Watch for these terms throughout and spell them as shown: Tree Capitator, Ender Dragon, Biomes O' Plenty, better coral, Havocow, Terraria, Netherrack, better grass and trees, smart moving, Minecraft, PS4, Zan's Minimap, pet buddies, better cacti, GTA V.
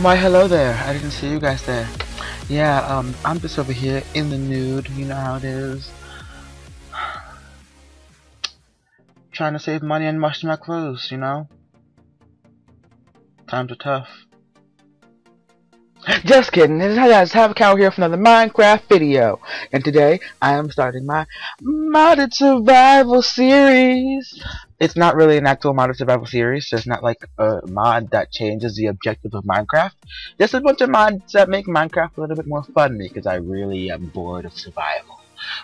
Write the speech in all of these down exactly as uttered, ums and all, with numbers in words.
Why hello there, I didn't see you guys there. Yeah, um, I'm just over here in the nude, you know how it is. Trying to save money and wash my clothes, you know? Times are tough. Just kidding, this is Havocow here for another Minecraft video. And today, I am starting my modded survival series. It's not really an actual modded survival series, so it's not like a mod that changes the objective of Minecraft. Just a bunch of mods that make Minecraft a little bit more fun, because I really am bored of survival.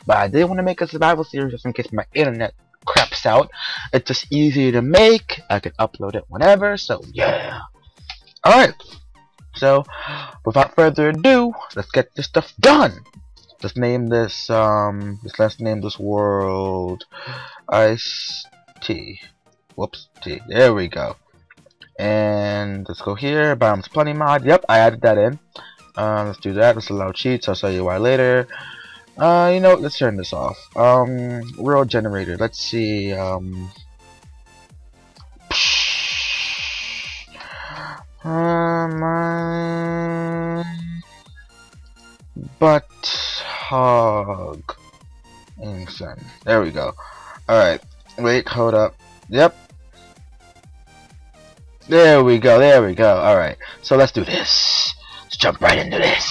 But I did want to make a survival series just in case my internet craps out. It's just easy to make, I can upload it whenever, so yeah. Alright, so without further ado, let's get this stuff done. Let's name this, um, let's name this world Ice T. Whoops, T. There we go. And let's go here, Biomes O' Plenty mod. Yep, I added that in. Uh, let's do that. Let's allow cheats, I'll show you why later. Uh, you know, let's turn this off. Um, world generator. Let's see. Um, um uh, butt hog. There we go. All right. Wait. Hold up. Yep. There we go. There we go. All right. So let's do this. Let's jump right into this.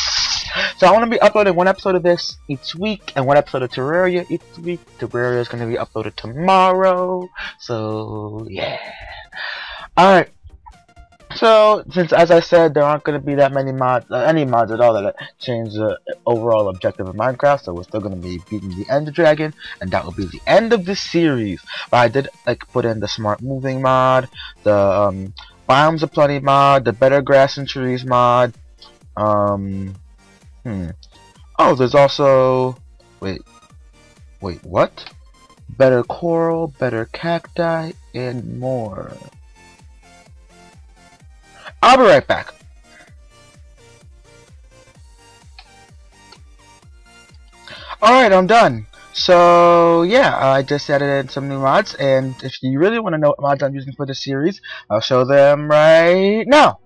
So I want to be uploading one episode of this each week and one episode of Terraria each week. Terraria is going to be uploaded tomorrow. So, yeah. Alright. So, since as I said, there aren't going to be that many mods, uh, any mods at all that change the overall objective of Minecraft. So we're still going to be beating the Ender Dragon. And that will be the end of this series. But I did like put in the smart moving mod, the um, Biomes O' Plenty mod, the better grass and trees mod. Um... Hmm. Oh, there's also... Wait. Wait, what? Better coral, better cacti, and more. I'll be right back. Alright, I'm done. So, yeah, I just added in some new mods, and if you really want to know what mods I'm using for this series, I'll show them right now.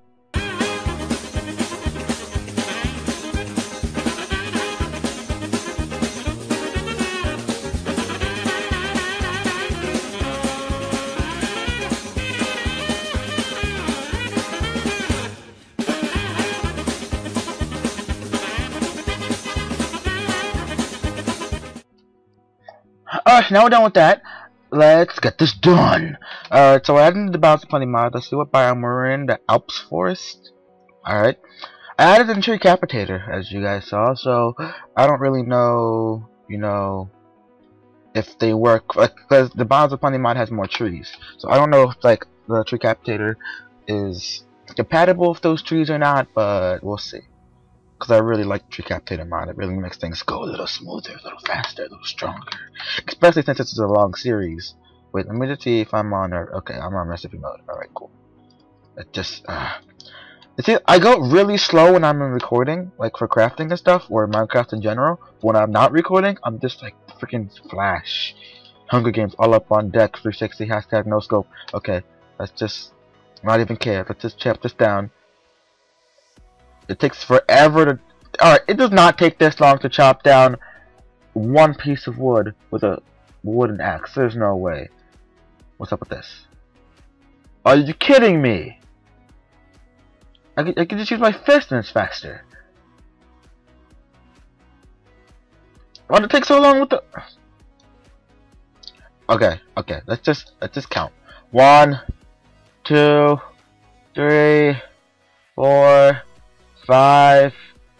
Alright, now we're done with that. Let's get this done. Alright, so I added the Biomes O' Plenty mod. Let's see what biome we're in, the Alps Forest. Alright. I added in Tree Capitator, as you guys saw, so I don't really know, you know, if they work, like, because the Biomes O' Plenty mod has more trees. So I don't know if, like, the Tree Capitator is compatible with those trees or not, but we'll see. Because I really like Tree Capitator mod, it really makes things go a little smoother, a little faster, a little stronger. Especially since this is a long series. Wait, let me just see if I'm on, or, okay, I'm on recipe mode. Alright, cool. It just, uh... See, I go really slow when I'm in recording, like for crafting and stuff, or Minecraft in general. But when I'm not recording, I'm just like, freaking Flash. Hunger Games all up on deck, three sixty, hashtag no scope. Okay, let's just, not even care, let's just chop this down. It takes forever to... Alright, it does not take this long to chop down one piece of wood with a wooden axe. There's no way. What's up with this? Are you kidding me? I can, I can just use my fist and it's faster. Why did it take so long with the... Okay, okay. Let's just, let's just count. One, two, three, four... Five,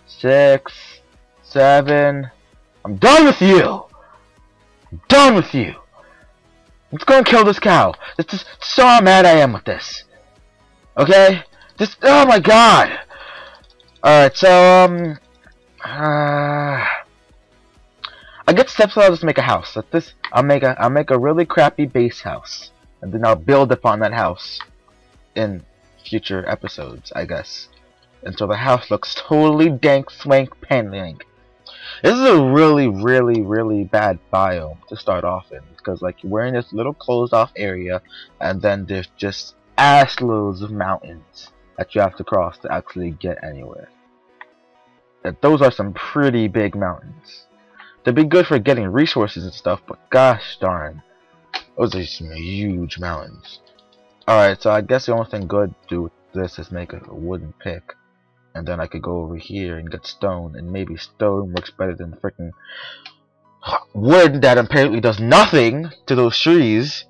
six, seven. I'm done with you. I'm done with you. Let's go and kill this cow. This is so mad I am with this. Okay. This. Oh my god. All right. So um. Uh, I get steps. So I'll just make a house. Like this. I'll make a. I'll make a really crappy base house, and then I'll build upon that house in future episodes, I guess. And so the house looks totally dank, swank, panning. This is a really, really, really bad biome to start off in. Because, like, we're in this little closed off area, and then there's just ass loads of mountains. that you have to cross to actually get anywhere. Those are some pretty big mountains. They'd be good for getting resources and stuff, but gosh darn, those are some huge mountains. Alright, so I guess the only thing good to do with this is make a wooden pick, and then I could go over here and get stone, and maybe stone works better than freaking wood that apparently does nothing to those trees.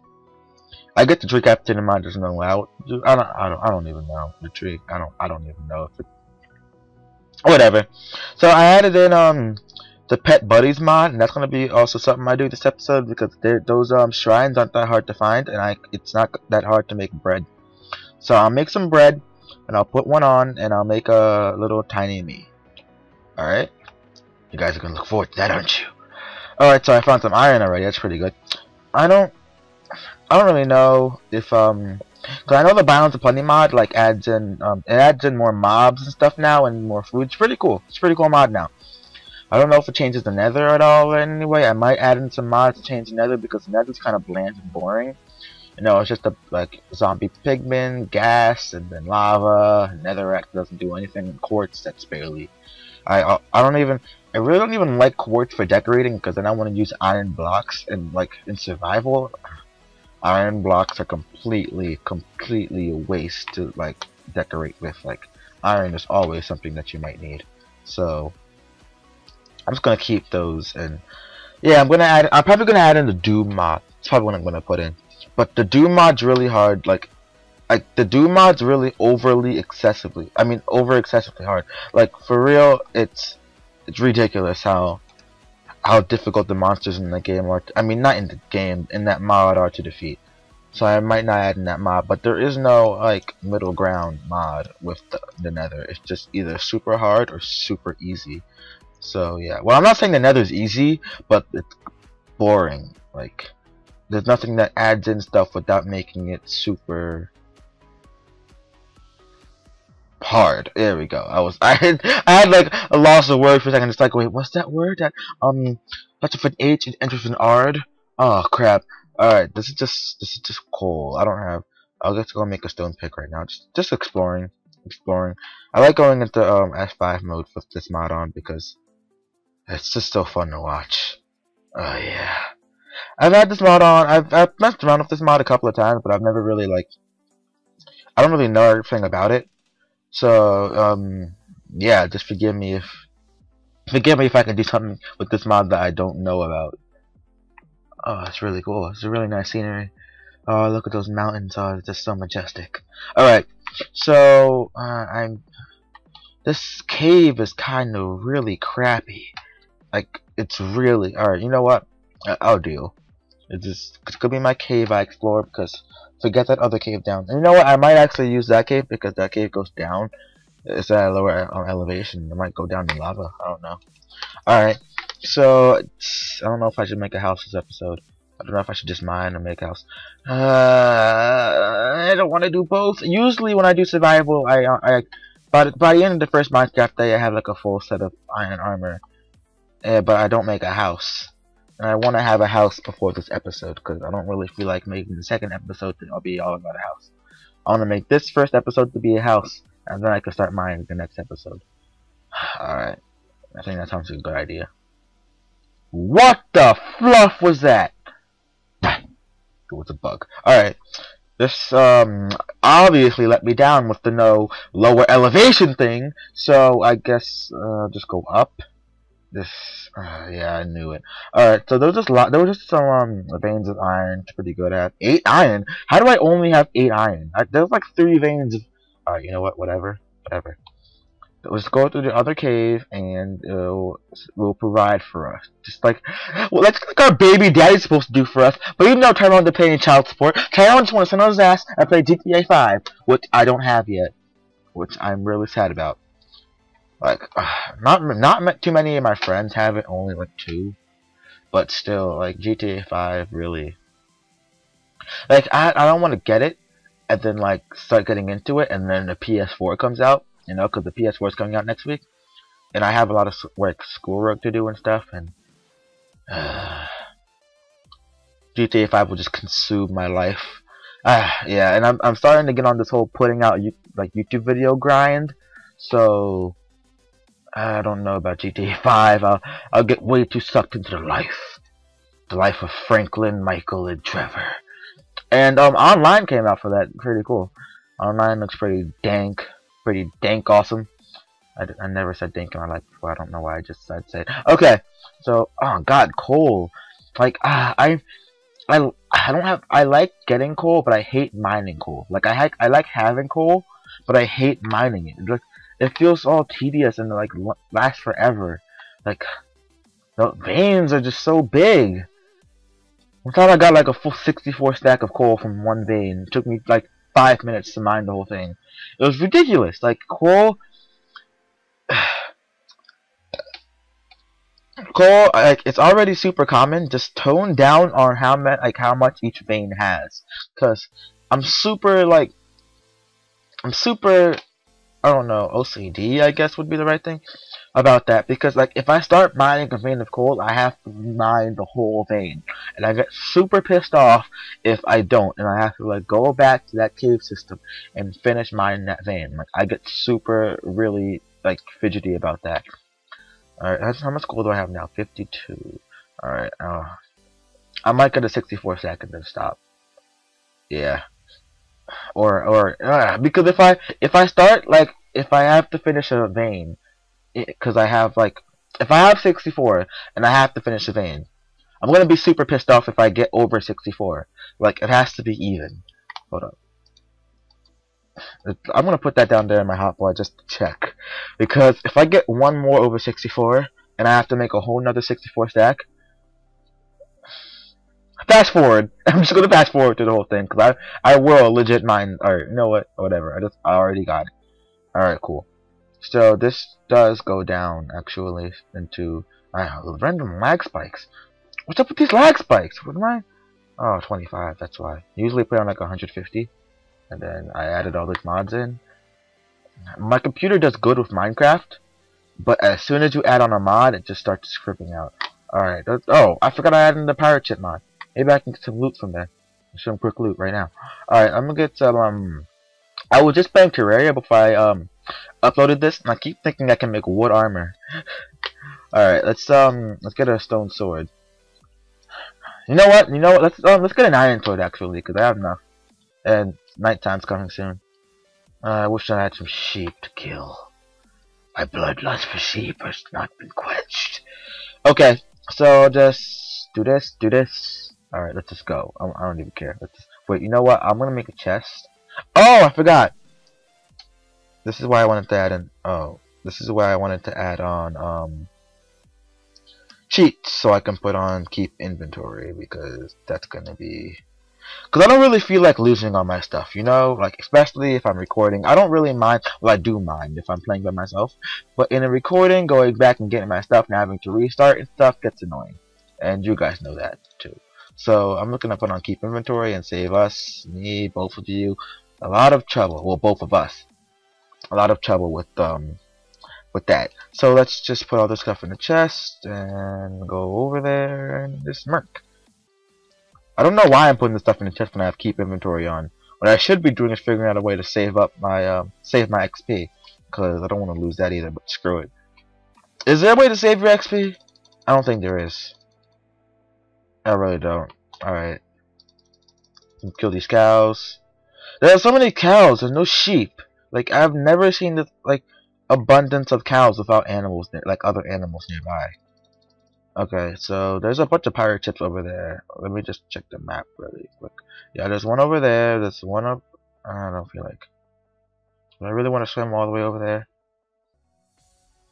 I get the tree captain in mind. There's no way. I don't. I don't. I don't even know the tree. I don't. I don't even know if it. Whatever. So I added in um the pet buddies mod, and that's gonna be also something I do this episode because those um shrines aren't that hard to find, and I it's not that hard to make bread. So I'll make some bread, and I'll put one on, and I'll make a little tiny me. All right. You guys are gonna look forward to that, aren't you? All right. So I found some iron already. That's pretty good. I don't. I don't really know if um, cause I know the Biomes O' Plenty mod like adds in um, it adds in more mobs and stuff now and more food. It's pretty cool. It's a pretty cool mod now. I don't know if it changes the Nether at all. Anyway, I might add in some mods to change the Nether because the Nether's kind of bland and boring. You know, it's just a like zombie pigmen, gas, and then lava. Netherrack doesn't do anything, and quartz that's barely. I I don't even. I really don't even like quartz for decorating because then I want to use iron blocks and like in survival. Iron blocks are completely, completely a waste to like decorate with. Like iron is always something that you might need. So I'm just gonna keep those, and yeah, I'm gonna add. I'm probably gonna add in the Doom mod. It's probably what I'm gonna put in. But the Doom mod's really hard. Like, like the Doom mod's really overly excessively. I mean, over excessively hard. Like for real, it's it's ridiculous how. how difficult the monsters in the game are to, I mean not in the game in that mod are to defeat, so I might not add in that mod, but there is no like middle ground mod with the, the Nether. It's just either super hard or super easy. So yeah, well, I'm not saying the Nether's easy, but it's boring. Like there's nothing that adds in stuff without making it super hard. There we go. I was I had I had like a loss of word for a second. It's like, wait, what's that word? That um that's with an H and enters an R. Oh crap. Alright, this is just this is just coal. I don't have I'll just go make a stone pick right now. Just just exploring. Exploring. I like going into um S five mode with this mod on because it's just so fun to watch. Oh yeah. I've had this mod on, I've I've messed around with this mod a couple of times, but I've never really like I don't really know everything about it. So um yeah, just forgive me if forgive me if I can do something with this mod that I don't know about. Oh, it's really cool. It's a really nice scenery. Oh, look at those mountains. Oh, it's just so majestic. All right, so uh, I'm this cave is kind of really crappy. Like it's really all right. You know what? I'll deal. It's just it's gonna be my cave I explore because. Forget that other cave down. And you know what? I might actually use that cave because that cave goes down. It's at a lower um, elevation. It might go down in lava. I don't know. Alright. So, I don't know if I should make a house this episode. I don't know if I should just mine or make a house. Uh, I don't want to do both. Usually when I do survival, I... I by, by the end of the first Minecraft day, I have like a full set of iron armor. Uh, but I don't make a house. And I want to have a house before this episode because I don't really feel like making the second episode to be all about a house. I want to make this first episode to be a house, and then I can start mining the next episode. Alright. I think that sounds like a good idea. What the fluff was that? It was a bug. Alright. This um obviously let me down with the no lower elevation thing, so I guess uh, just go up. This, uh, yeah, I knew it. Alright, so there was just lot, there was just some um, veins of iron. Pretty good at eight iron. How do I only have eight iron? I, there's like three veins. Of, all right, you know what? Whatever, whatever. Let's go through the other cave, and it'll will provide for us. Just like, well, that's like our baby daddy's supposed to do for us. But even though Tyrone didn't pay any child support, Tyrone just want to sit on his ass and play G T A five, which I don't have yet, which I'm really sad about. Like, uh, not not too many of my friends have it, only like two, but still, like, G T A five really, like, I, I don't want to get it, and then, like, start getting into it, and then the P S four comes out, you know, because the P S four is coming out next week, and I have a lot of, like, schoolwork to do and stuff, and, uh, G T A five will just consume my life. Ah, uh, yeah, and I'm, I'm starting to get on this whole putting out like YouTube video grind. So I don't know about G T A five. I'll, I'll get way too sucked into the life, the life of Franklin, Michael, and Trevor. And um, online came out for that. Pretty cool. Online looks pretty dank, pretty dank awesome. I, I never said dank in my life before. I don't know why I just said it. Okay, so oh god, coal. Like ah, I, I, I don't have. I like getting coal, but I hate mining coal. Like I like I like having coal, but I hate mining it. Like, it feels all tedious and like lasts forever. Like the veins are just so big. One time I got like a full sixty-four stack of coal from one vein. It took me like five minutes to mine the whole thing. It was ridiculous. Like coal, coal like it's already super common. Just tone down on how much like how much each vein has. Cause I'm super like I'm super. I don't know, O C D I guess would be the right thing about that, because like if I start mining a vein of coal, I have to mine the whole vein, and I get super pissed off if I don't, and I have to like go back to that cave system and finish mining that vein. Like I get super really like fidgety about that. Alright, how much coal do I have now? fifty-two. Alright, uh, I might get a sixty-four stack and then stop. Yeah. Or or uh, because if I if I start like if I have to finish a vein, because I have like if I have sixty-four and I have to finish a vein, I'm gonna be super pissed off if I get over sixty-four. Like it has to be even. Hold up. I'm gonna put that down there in my hotbar just to check, because if I get one more over sixty-four and I have to make a whole nother sixty-four stack. Fast forward. I'm just gonna fast forward to the whole thing, because I I will legit mine. Alright, you know what? Whatever. I just I already got it. Alright, cool. So this does go down actually into uh, random lag spikes. What's up with these lag spikes? With my oh twenty-five. That's why. Usually put on like one hundred fifty, and then I added all these mods in. My computer does good with Minecraft, but as soon as you add on a mod, it just starts scribbling out. Alright. Oh, I forgot I added in the pirate ship mod. Maybe I can get some loot from there. Some quick loot right now. Alright, I'm gonna get some, um... I was just playing Terraria before I, um, uploaded this, and I keep thinking I can make wood armor. Alright, let's, um, let's get a stone sword. You know what? You know what? Let's, um, let's get an iron sword, actually, because I have enough. And nighttime's coming soon. Uh, I wish I had some sheep to kill. My bloodlust for sheep has not been quenched. Okay, so just do this, do this. Alright, let's just go. I, I don't even care. Let's just, wait, you know what? I'm gonna make a chest. Oh, I forgot! This is why I wanted to add in... Oh. This is why I wanted to add on, um... cheats, so I can put on keep inventory, because that's gonna be... Because I don't really feel like losing all my stuff, you know? Like, especially if I'm recording. I don't really mind... Well, I do mind if I'm playing by myself. But in a recording, going back and getting my stuff and having to restart and stuff gets annoying. And you guys know that, too. So I'm looking to put on keep inventory and save us, me, both of you, a lot of trouble. Well, both of us, a lot of trouble with um with that. So let's just put all this stuff in the chest and go over there and just merc. I don't know why I'm putting this stuff in the chest when I have keep inventory on. What I should be doing is figuring out a way to save up my um save my X P, because I don't want to lose that either. But screw it. Is there a way to save your X P? I don't think there is. I really don't. Alright. Kill these cows. There are so many cows and no sheep. Like, I've never seen this, like, abundance of cows without animals, like, other animals nearby. Okay, so there's a bunch of pirate ships over there. Let me just check the map really quick. Yeah, there's one over there. There's one up. I don't feel like. Do I really want to swim all the way over there?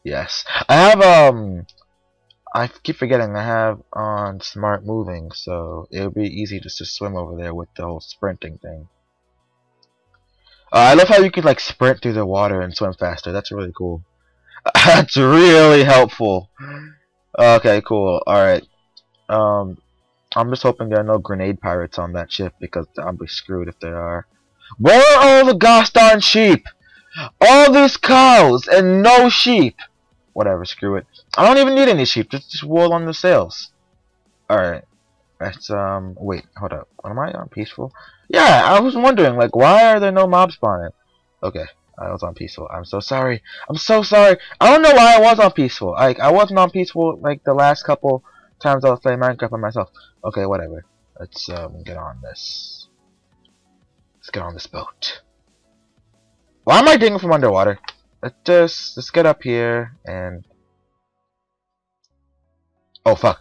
Yes. I have, um... I keep forgetting I have on smart moving, so it would be easy just to swim over there with the whole sprinting thing. Uh, I love how you could like sprint through the water and swim faster. That's really cool. That's really helpful. Okay, cool. Alright. Um, I'm just hoping there are no grenade pirates on that ship, because I'll be screwed if there are. Where are all the gosh darn sheep? All these cows and no sheep! Whatever, screw it. I don't even need any sheep. Just, just wool on the sails. Alright. That's, um, wait, hold up. Am I on peaceful? Yeah, I was wondering, like, why are there no mobs spawning? Okay, I was on peaceful. I'm so sorry. I'm so sorry. I don't know why I was on peaceful. Like, I wasn't on peaceful like the last couple times I was playing Minecraft by myself. Okay, whatever. Let's um get on this. Let's get on this boat. Why am I digging from underwater? Let's just let's get up here and. Oh fuck.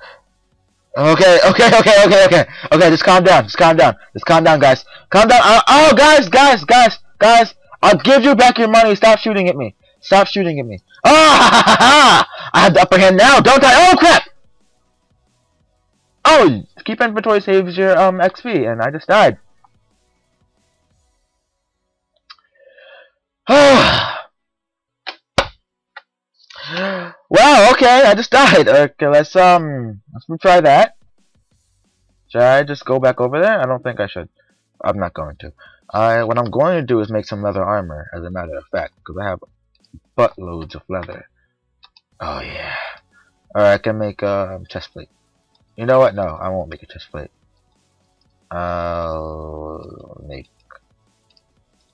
Okay, okay, okay, okay, okay, okay. Just calm down. Just calm down. Just calm down, guys. Calm down. Oh, oh, guys, guys, guys, guys. I'll give you back your money. Stop shooting at me. Stop shooting at me. Ah! Ha, ha, ha. I have the upper hand now. Don't I? Oh crap! Oh, keep inventory saves your um X P, and I just died. Wow. Okay, I just died. Okay, let's um, let's try that. Should I just go back over there? I don't think I should. I'm not going to. I what I'm going to do is make some leather armor, as a matter of fact, because I have buttloads of leather. Oh yeah. All right, I can make a chest plate. You know what? No, I won't make a chest plate. I'll make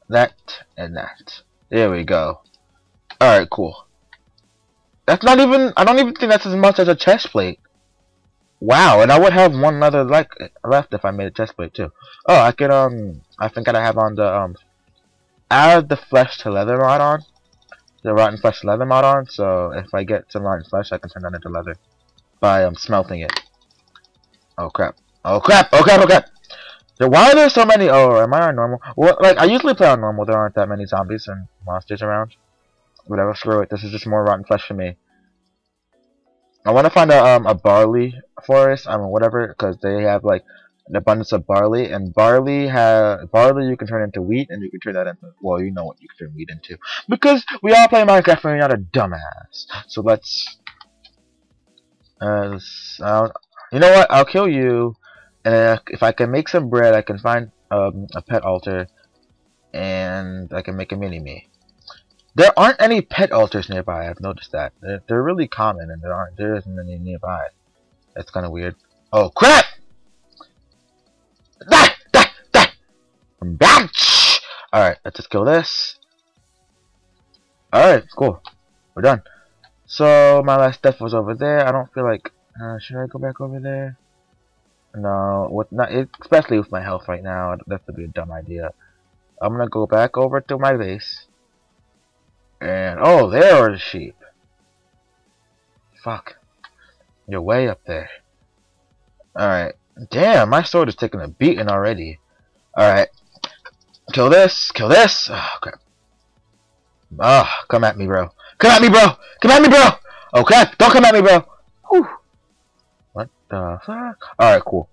that and that. There we go. All right, cool. That's not even, I don't even think that's as much as a chest plate. Wow, and I would have one leather like left if I made a chest plate too. Oh, I could, um, I think I have on the, um, I have the flesh to leather mod on. The rotten flesh to leather mod on, so if I get some rotten flesh, I can turn that into leather by, um, smelting it. Oh crap. Oh crap, oh crap, oh crap! So why are there so many, oh, am I on normal? Well, like, I usually play on normal, there aren't that many zombies and monsters around. Whatever, screw it. This is just more rotten flesh for me. I want to find a um a barley forest, I mean whatever, because they have like an abundance of barley, and barley have barley you can turn into wheat, and you can turn that into, well, you know what you can turn wheat into, because we all play Minecraft and you're not a dumbass. So let's, uh, let's uh, you know what? I'll kill you, and if I can make some bread, I can find um a pet altar, and I can make a mini me. There aren't any pet altars nearby. I've noticed that they're, they're really common, and there aren't there isn't any nearby. That's kind of weird. Oh crap! That that that. All right, let's just kill this. All right, cool. We're done. So my last death was over there. I don't feel like uh, should I go back over there? No, with not especially with my health right now. That would be a dumb idea. I'm gonna go back over to my base. And oh, there are the sheep. Fuck, you're way up there. All right, damn, my sword is taking a beating already. All right, kill this, kill this. Oh crap! Ah, oh, come at me, bro. Come at me, bro. Come at me, bro. Oh crap! Don't come at me, bro. Whew. What the fuck? All right, cool.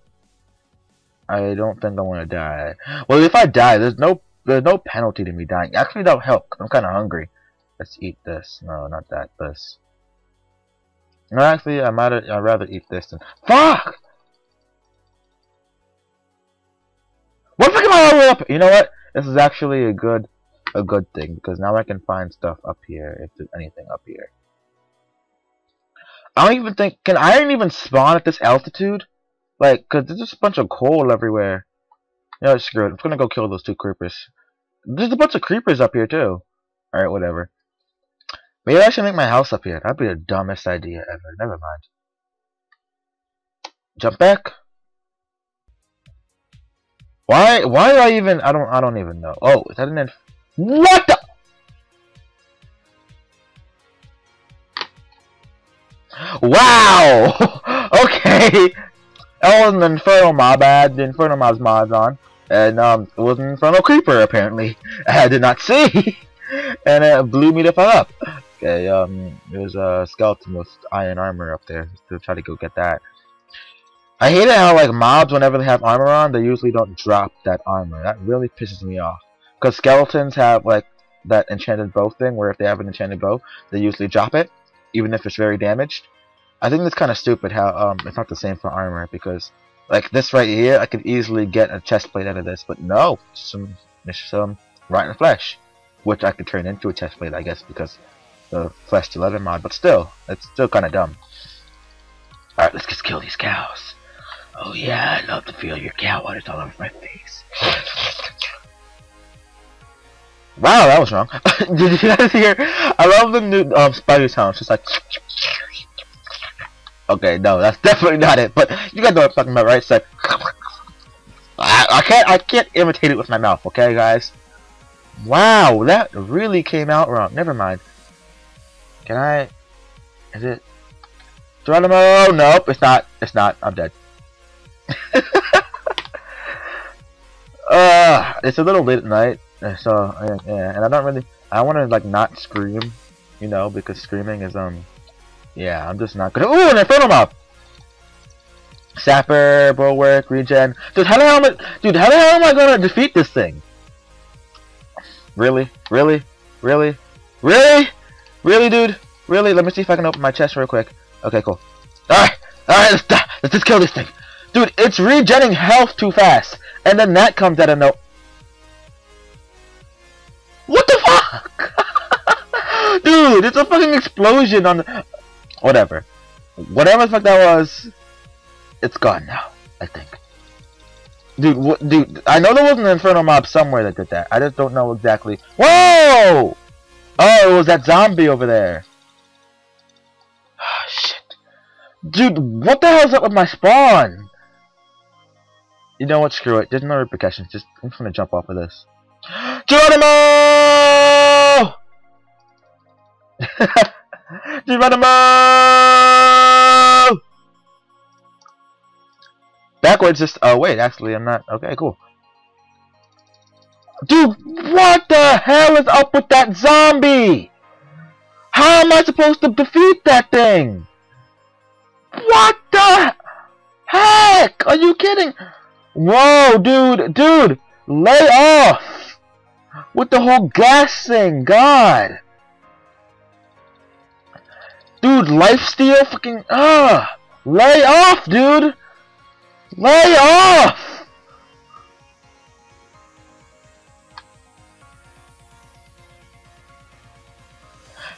I don't think I want to die. Well, if I die, there's no there's no penalty to me dying. Actually, that'll help. I'm kind of hungry. Let's eat this. No, not that. This. No, actually, I might. I'd rather eat this than. Fuck! What the fuck am I all the way up? You know what? This is actually a good, a good thing, because now I can find stuff up here if there's anything up here. I don't even think. Can iron even spawn at this altitude? Like, cause there's just a bunch of coal everywhere. You know, screw it. I'm gonna go kill those two creepers. There's a bunch of creepers up here too. All right, whatever. Maybe I should make my house up here. That'd be the dumbest idea ever. Never mind. Jump back. Why? Why do I even? I don't. I don't even know. Oh, is that an inf? What the? Wow. Okay. That was an Infernal Mob. I had the Infernal Mobs mods on, and um, it was an Infernal Creeper apparently. I did not see. And it blew me the fuck up. Okay, um, there's a skeleton with iron armor up there. Let's still try to go get that. I hate it how, like, mobs, whenever they have armor on, they usually don't drop that armor. That really pisses me off. Because skeletons have, like, that enchanted bow thing, where if they have an enchanted bow, they usually drop it, even if it's very damaged. I think that's kind of stupid how, um, it's not the same for armor, because, like, this right here, I could easily get a chest plate out of this, but no, some, some rotten flesh. Which I could turn into a chest plate, I guess, because the flesh to leather mod, but still, it's still kind of dumb. Alright, let's just kill these cows. Oh yeah, I love to feel your cow waters all over my face. Wow, that was wrong. Did you guys hear? I love the new um, spider sounds. Just like. Okay, no, that's definitely not it. But you guys know what I'm talking about, right? It's like. I, I can't. I can't imitate it with my mouth. Okay, guys. Wow, that really came out wrong. Never mind. Can I? Is it? Geronimo? Nope, it's not. It's not. I'm dead. uh, it's a little late at night. So yeah, and I don't really, I want to like not scream, you know, because screaming is um, yeah, I'm just not gonna. Ooh, an Infernal Mob. Sapper, bulwark, regen. Dude, how the hell am I? Dude, how the hell am I gonna defeat this thing? Really, really, really, really, really, dude, really. Let me see if I can open my chest real quick. Okay, cool. All right, all right, let's die. Let's just kill this thing, dude. It's regenning health too fast, and then that comes out of no. What the fuck? Dude, it's a fucking explosion on the... Whatever. Whatever the fuck that was, it's gone now, I think. Dude, what, dude, I know there was an Infernal Mob somewhere that did that. I just don't know exactly. Whoa! Oh, it was that zombie over there. Oh, shit. Dude, what the hell's up with my spawn? You know what, screw it. There's no repercussions. Just, I'm just gonna jump off of this. Geronimo! Geronimo! Backwards just, oh wait, actually I'm not, okay, cool. Dude, what the hell is up with that zombie? How am I supposed to defeat that thing? What the heck? Are you kidding? Whoa, dude, dude, lay off! With the whole gas thing, God, dude, lifesteal, fucking, ah, uh, lay off, dude, lay off.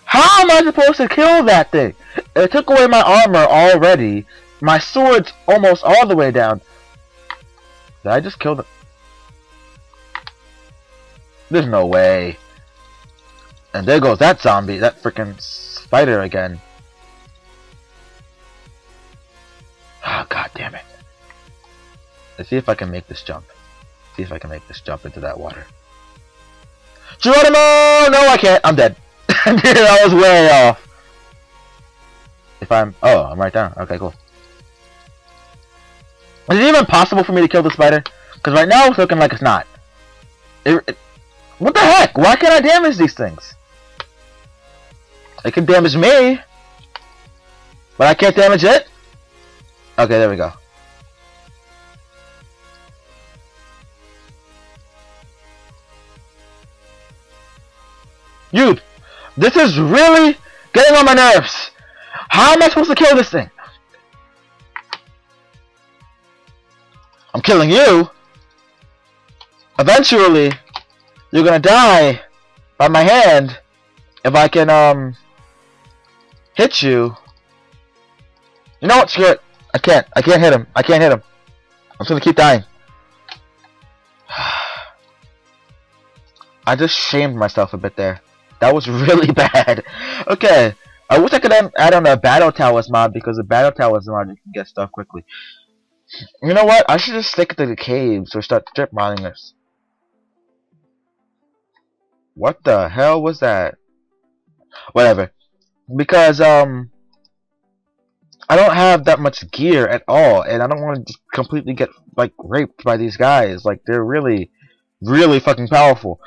How am I supposed to kill that thing? It took away my armor already. My sword's almost all the way down. Did I just kill the? There's no way. And there goes that zombie, that freaking spider again. Ah, oh, god damn it. Let's see if I can make this jump. Let's see if I can make this jump into that water. Geronimo! No, I can't. I'm dead. Dude, I was way off. If I'm. Oh, I'm right down. Okay, cool. Is it even possible for me to kill the spider? Because right now it's looking like it's not. It, it, what the heck? Why can't I damage these things? It can damage me, but I can't damage it? Okay, there we go. Dude, this is really getting on my nerves. How am I supposed to kill this thing? I'm killing you. Eventually, you're gonna die by my hand if I can, um, hit you. You know what, screw it. I can't. I can't hit him. I can't hit him. I'm just gonna keep dying. I just shamed myself a bit there. That was really bad. Okay. I wish I could add on a Battle Towers mod because the Battle Towers mod, you can get stuff quickly. You know what? I should just stick to the caves or start strip mining this. What the hell was that? Whatever. Because, um... I don't have that much gear at all, and I don't want to just completely get, like, raped by these guys. Like, they're really, really fucking powerful.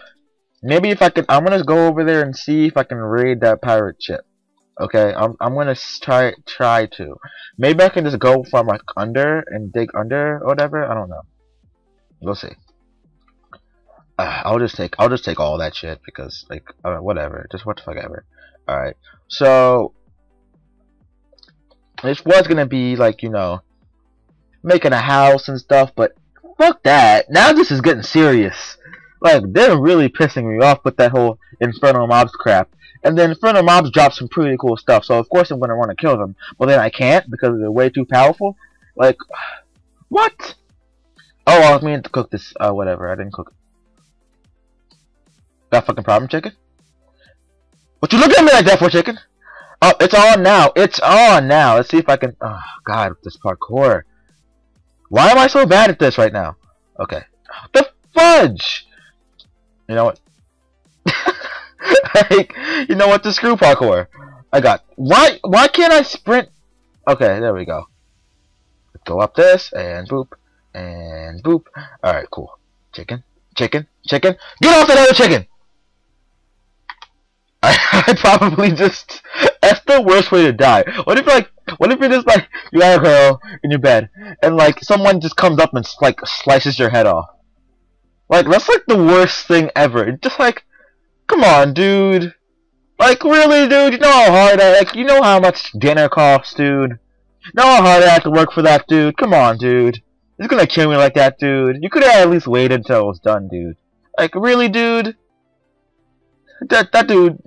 Maybe if I can... I'm gonna go over there and see if I can raid that pirate ship. Okay? I'm, I'm gonna try, try to. Maybe I can just go from, like, under and dig under or whatever. I don't know. We'll see. Uh, I'll just take I'll just take all that shit because like uh, whatever, just what the fuck ever. All right, so this was gonna be like, you know, making a house and stuff, but fuck that. Now this is getting serious. Like, they're really pissing me off with that whole Infernal Mobs crap. And then Infernal Mobs drop some pretty cool stuff, so of course I'm gonna want to kill them, but then I can't because they're way too powerful. Like, what? Oh, I was meaning to cook this. Uh, whatever, I didn't cook it. Got a fucking problem, chicken? What you looking at me like that for, chicken? Oh, it's on now. It's on now. Let's see if I can... Oh, God, this parkour. Why am I so bad at this right now? Okay. The fudge! You know what? Like, you know what? The screw parkour. I got... Why, why can't I sprint? Okay, there we go. Go up this, and boop, and boop. Alright, cool. Chicken, chicken, chicken. Get off that other chicken! I, I probably just... That's the worst way to die. What if, like, what if you're just, like, you have a girl in your bed, and, like, someone just comes up and, like, slices your head off? Like, that's, like, the worst thing ever. Just, like, come on, dude. Like, really, dude? You know how hard I... Like, you know how much dinner costs, dude? You know how hard I have to work for that, dude? Come on, dude. You're gonna kill me like that, dude. You could have at least waited until it was done, dude. Like, really, dude? That that dude...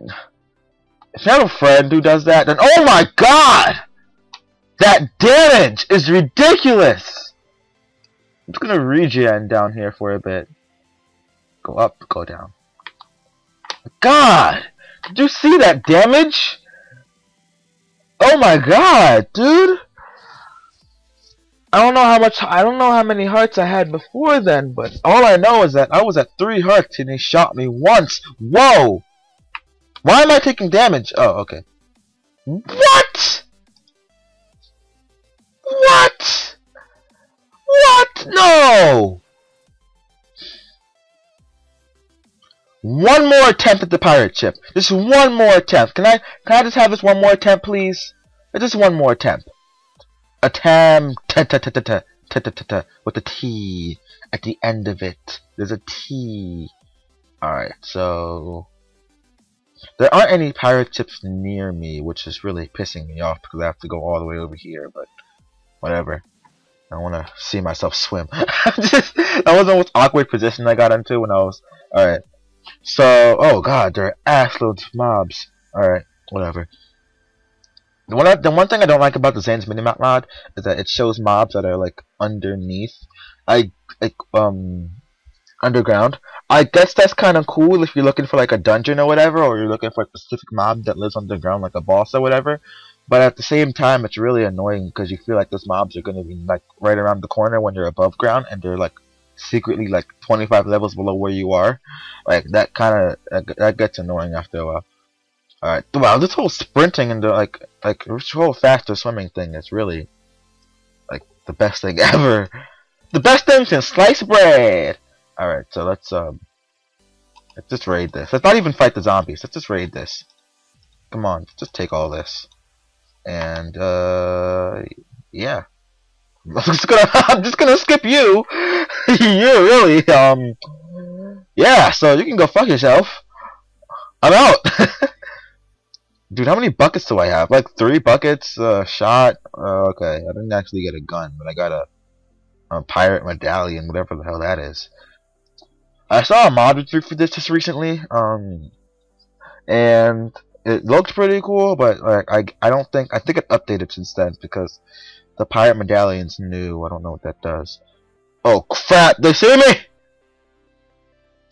If you have a friend who does that, then... Oh my God! That damage is ridiculous! I'm just gonna regen down here for a bit. Go up, go down. God! Did you see that damage? Oh my God, dude! I don't know how much, I don't know how many hearts I had before then, but all I know is that I was at three hearts and he shot me once. Whoa! Why am I taking damage? Oh, okay. What? What? What? No! One more attempt at the pirate ship. Just one more attempt. Can I can I just have this one more attempt, please? Just one more attempt. Attempt ta ta ta ta ta ta ta ta with a T at the end of it. There's a T. Alright, so there aren't any pirate ships near me, which is really pissing me off because I have to go all the way over here, but whatever. I wanna see myself swim. Just, that was the most awkward position I got into when I was alright. So, oh God, there are assloads of mobs. Alright, whatever. The one, I, the one thing I don't like about the Zan's Minimap mod is that it shows mobs that are, like, underneath. I, like, um, underground. I guess that's kind of cool if you're looking for, like, a dungeon or whatever, or you're looking for a specific mob that lives underground, like a boss or whatever. But at the same time, it's really annoying because you feel like those mobs are going to be, like, right around the corner when you're above ground, and they're, like, secretly like twenty-five levels below where you are. Like that kind of that gets annoying after a while. All right, wow, this whole sprinting and the, like like this whole faster swimming thing is really like the best thing ever. The best thing since sliced bread. All right, so let's um let's just raid this. Let's not even fight the zombies. Let's just raid this. Come on, just take all this. And uh yeah. I'm just gonna, I'm just gonna skip you. You really, um, yeah. So you can go fuck yourself. I'm out, dude. How many buckets do I have? Like three buckets. Uh, shot. Uh, okay, I didn't actually get a gun, but I got a, a pirate medallion, whatever the hell that is. I saw a mod review for this just recently, um, and it looked pretty cool, but like I, I don't think I think it updated since then because. The pirate medallion's new. I don't know what that does. Oh crap! They see me.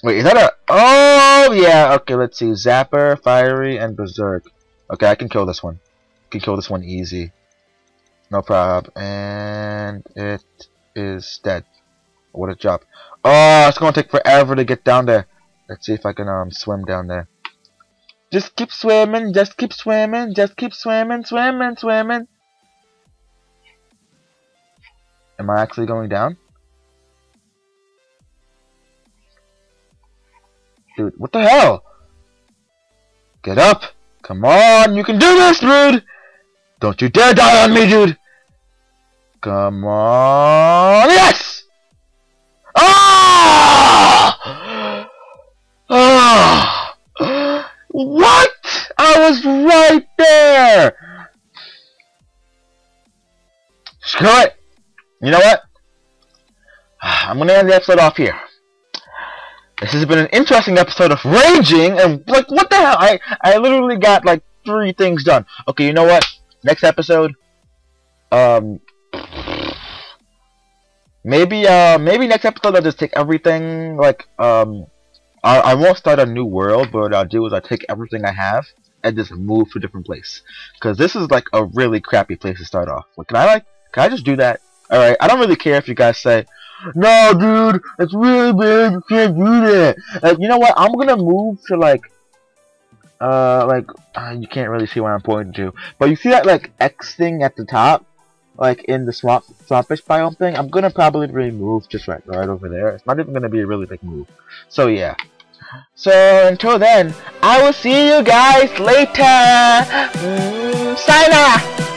Wait, is that a? Oh yeah. Okay, let's see. Zapper, fiery, and berserk. Okay, I can kill this one. I can kill this one easy. No problem. And it is dead. What a drop. Oh, it's gonna take forever to get down there. Let's see if I can um swim down there. Just keep swimming. Just keep swimming. Just keep swimming. Swimming. Swimming. Am I actually going down? Dude, what the hell? Get up! Come on, you can do this, dude! Don't you dare die on me, dude! Come on, yes! Ah! Ah! What? I was right there! Screw it! You know what? I'm gonna end the episode off here. This has been an interesting episode of raging, and like, what the hell? I I literally got like three things done. Okay, you know what? Next episode, um, maybe uh maybe next episode I'll just take everything like um I, I won't start a new world, but what I'll do is I'll take everything I have and just move to a different place. Because this is like a really crappy place to start off. Like, can I like, can I just do that? Alright, I don't really care if you guys say, no dude, it's really big, you can't do that. Like, you know what, I'm gonna move to like, uh, like, uh, you can't really see what I'm pointing to. But you see that like X thing at the top? Like in the swamp, swampish biome thing, I'm gonna probably remove just right, right over there. It's not even gonna be a really big move. So yeah. So until then, I will see you guys later. Mm, sign off.